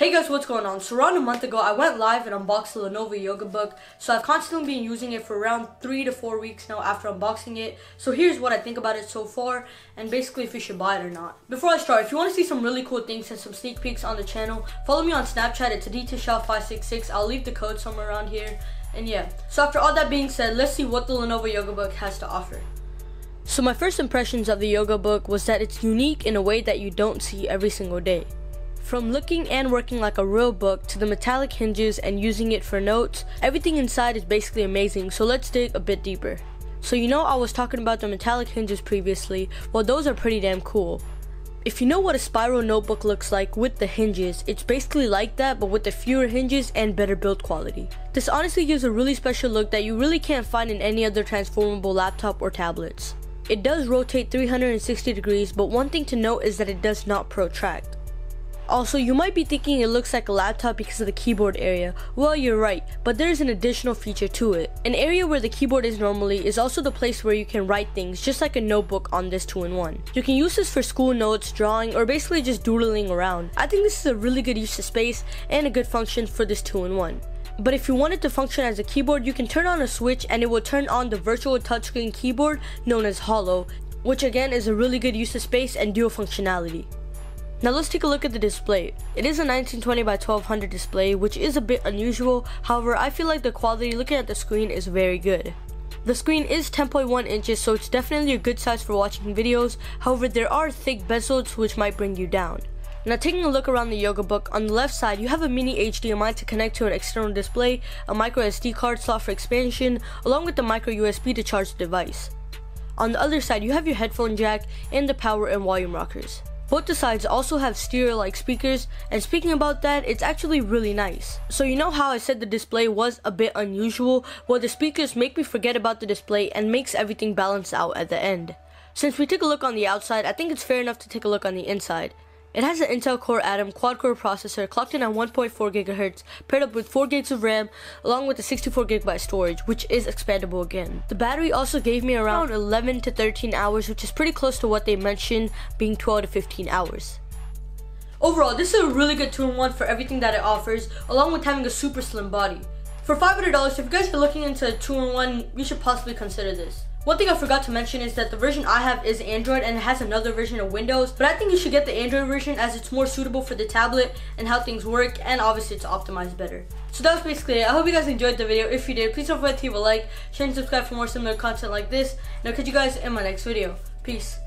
Hey guys, what's going on? So around a month ago, I went live and unboxed the Lenovo Yoga Book. So I've constantly been using it for around 3 to 4 weeks now after unboxing it. So here's what I think about it so far and basically if you should buy it or not. Before I start, if you want to see some really cool things and some sneak peeks on the channel, follow me on Snapchat. It's Adityashah566. I'll leave the code somewhere around here. And yeah, so after all that being said, let's see what the Lenovo Yoga Book has to offer. So my first impressions of the Yoga Book was that it's unique in a way that you don't see every single day. From looking and working like a real book to the metallic hinges and using it for notes, everything inside is basically amazing, so let's dig a bit deeper. So you know I was talking about the metallic hinges previously, well those are pretty damn cool. If you know what a Spyro notebook looks like with the hinges, it's basically like that but with the fewer hinges and better build quality. This honestly gives a really special look that you really can't find in any other transformable laptop or tablets. It does rotate 360 degrees, but one thing to note is that it does not protract. Also, you might be thinking it looks like a laptop because of the keyboard area. Well, you're right, but there's an additional feature to it. An area where the keyboard is normally is also the place where you can write things, just like a notebook on this 2-in-1. You can use this for school notes, drawing, or basically just doodling around. I think this is a really good use of space and a good function for this 2-in-1. But if you want it to function as a keyboard, you can turn on a switch and it will turn on the virtual touchscreen keyboard known as Holo, which again is a really good use of space and dual functionality. Now let's take a look at the display. It is a 1920 by 1200 display, which is a bit unusual, however I feel like the quality looking at the screen is very good. The screen is 10.1 inches, so it's definitely a good size for watching videos, however there are thick bezels which might bring you down. Now taking a look around the Yoga Book, on the left side you have a mini HDMI to connect to an external display, a micro SD card slot for expansion, along with the micro USB to charge the device. On the other side you have your headphone jack and the power and volume rockers. Both the sides also have stereo-like speakers, and speaking about that, it's actually really nice. So you know how I said the display was a bit unusual? Well, the speakers make me forget about the display and makes everything balance out at the end. Since we took a look on the outside, I think it's fair enough to take a look on the inside. It has an Intel Core Atom quad-core processor clocked in at 1.4 GHz, paired up with 4 gigs of RAM along with a 64 GB storage, which is expandable again. The battery also gave me around 11 to 13 hours, which is pretty close to what they mentioned being 12 to 15 hours. Overall, this is a really good 2-in-1 for everything that it offers, along with having a super slim body. For $500, if you guys are looking into a 2-in-1, you should possibly consider this. One thing I forgot to mention is that the version I have is Android and it has another version of Windows, but I think you should get the Android version as it's more suitable for the tablet and how things work, and obviously it's optimized better. So that was basically it. I hope you guys enjoyed the video. If you did, please don't forget to leave a like, share and subscribe for more similar content like this, and I'll catch you guys in my next video. Peace.